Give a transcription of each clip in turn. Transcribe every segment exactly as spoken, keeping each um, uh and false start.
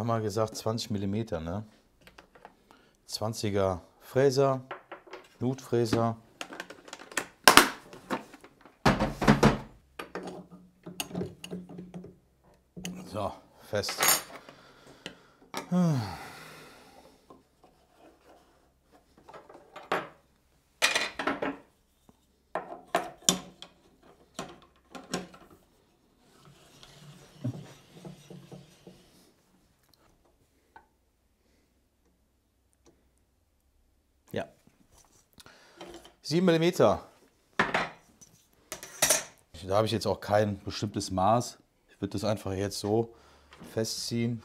haben wir gesagt zwanzig Millimeter, ne? zwanziger Fräser, Nutfräser. So, fest. Hm. Ja. sieben Millimeter. Da habe ich jetzt auch kein bestimmtes Maß. Ich würde das einfach jetzt so festziehen.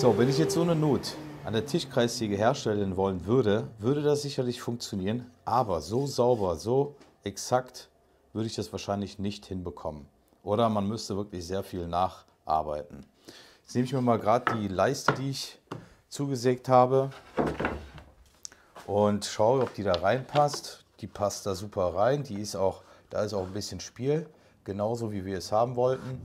So, wenn ich jetzt so eine Nut an der Tischkreissäge herstellen wollen würde, würde das sicherlich funktionieren, aber so sauber, so exakt würde ich das wahrscheinlich nicht hinbekommen. Oder man müsste wirklich sehr viel nacharbeiten. Jetzt nehme ich mir mal gerade die Leiste, die ich zugesägt habe und schaue, ob die da reinpasst. Die passt da super rein, die ist auch, da ist auch ein bisschen Spiel, genauso wie wir es haben wollten.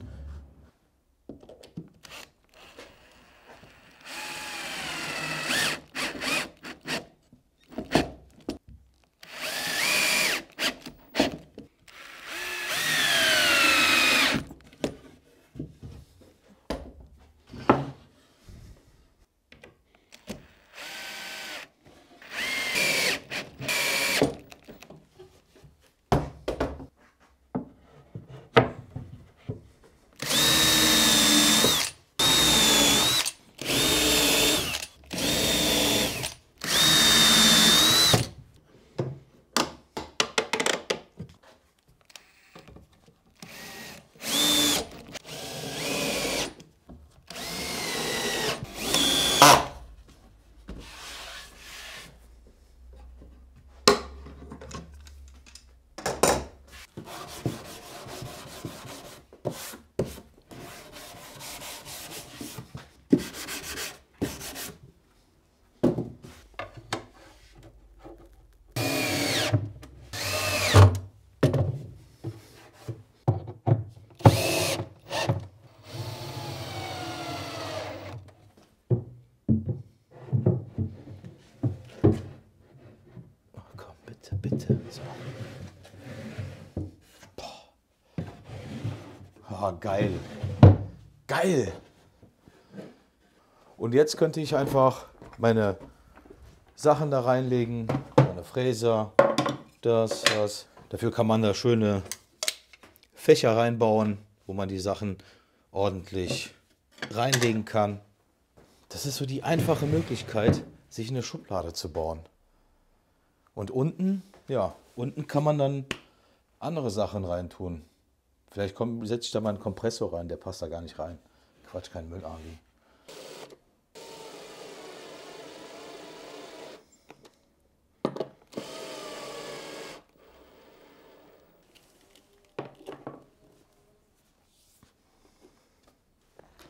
Bitte. So. Ah, geil. Geil. Und jetzt könnte ich einfach meine Sachen da reinlegen. Meine Fräser. Das, das. Dafür kann man da schöne Fächer reinbauen, wo man die Sachen ordentlich reinlegen kann. Das ist so die einfache Möglichkeit, sich eine Schublade zu bauen. Und unten, ja, unten kann man dann andere Sachen reintun. Vielleicht setze ich da mal einen Kompressor rein, der passt da gar nicht rein. Quatsch, kein Müll-Army.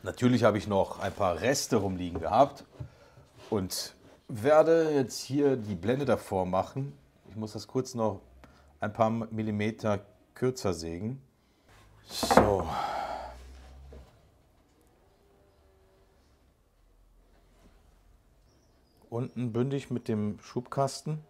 Natürlich habe ich noch ein paar Reste rumliegen gehabt und werde jetzt hier die Blende davor machen. Ich muss das kurz noch ein paar Millimeter kürzer sägen. So. Unten bündig mit dem Schubkasten.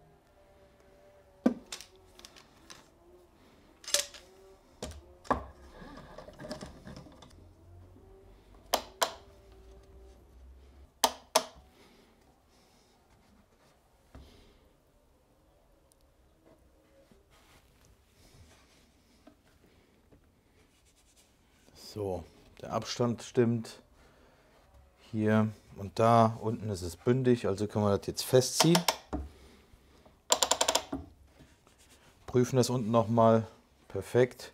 So, der Abstand stimmt. Hier und da. Unten ist es bündig, also können wir das jetzt festziehen. Prüfen das unten nochmal. Perfekt.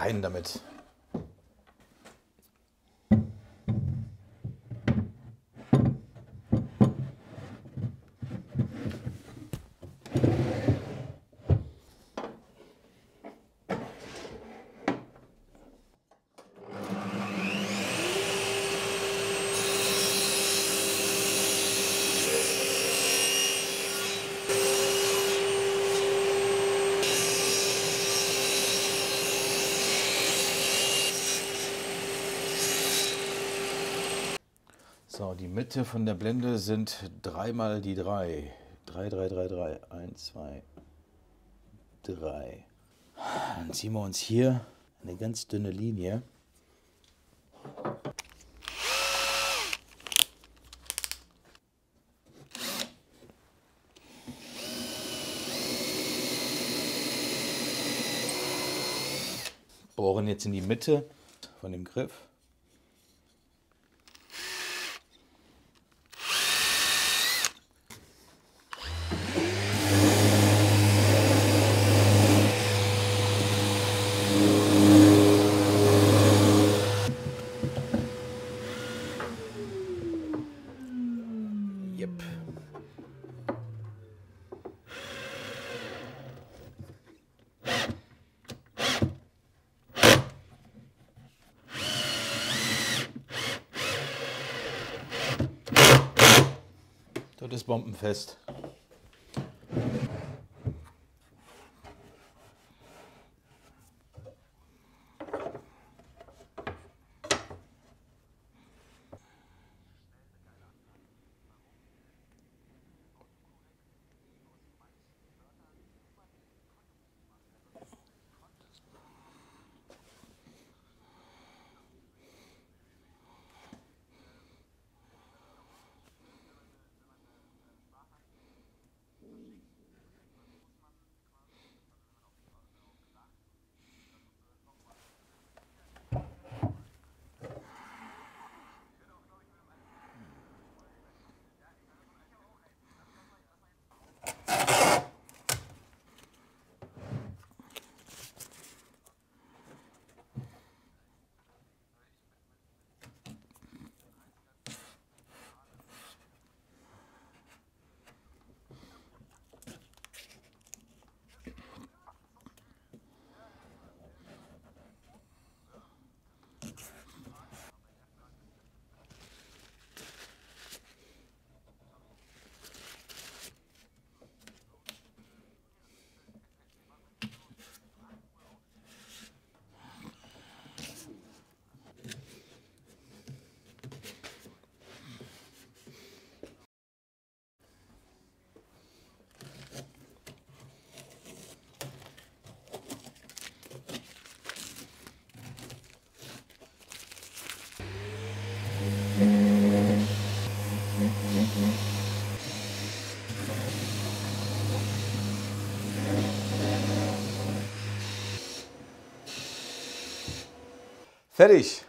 Rein damit. So, die Mitte von der Blende sind drei mal die drei. drei, drei, drei, drei. eins, zwei, drei. Dann ziehen wir uns hier eine ganz dünne Linie. Bohren jetzt in die Mitte von dem Griff. Das ist bombenfest. Fertig!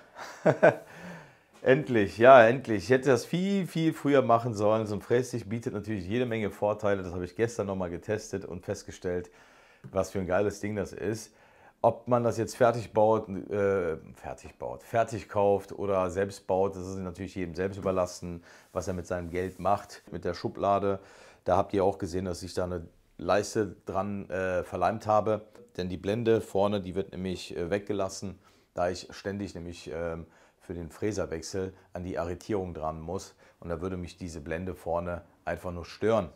Endlich, ja, endlich. Ich hätte das viel, viel früher machen sollen. So ein Frästisch bietet natürlich jede Menge Vorteile. Das habe ich gestern nochmal getestet und festgestellt, was für ein geiles Ding das ist. Ob man das jetzt fertig baut, äh, fertig baut, fertig kauft oder selbst baut, das ist natürlich jedem selbst überlassen, was er mit seinem Geld macht. Mit der Schublade, da habt ihr auch gesehen, dass ich da eine Leiste dran äh, verleimt habe. Denn die Blende vorne, die wird nämlich äh, weggelassen. Da ich ständig nämlich ähm, für den Fräserwechsel an die Arretierung dran muss. Und da würde mich diese Blende vorne einfach nur stören.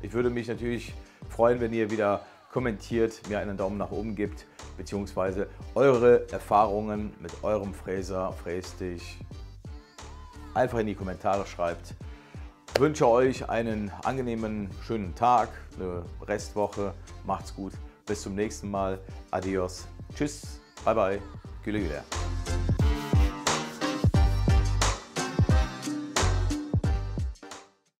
Ich würde mich natürlich freuen, wenn ihr wieder kommentiert, mir einen Daumen nach oben gibt. beziehungsweise eure Erfahrungen mit eurem Fräser, Frästisch einfach in die Kommentare schreibt. Ich wünsche euch einen angenehmen, schönen Tag, eine Restwoche. Macht's gut. Bis zum nächsten Mal. Adios. Tschüss. Bye bye. Güle güle.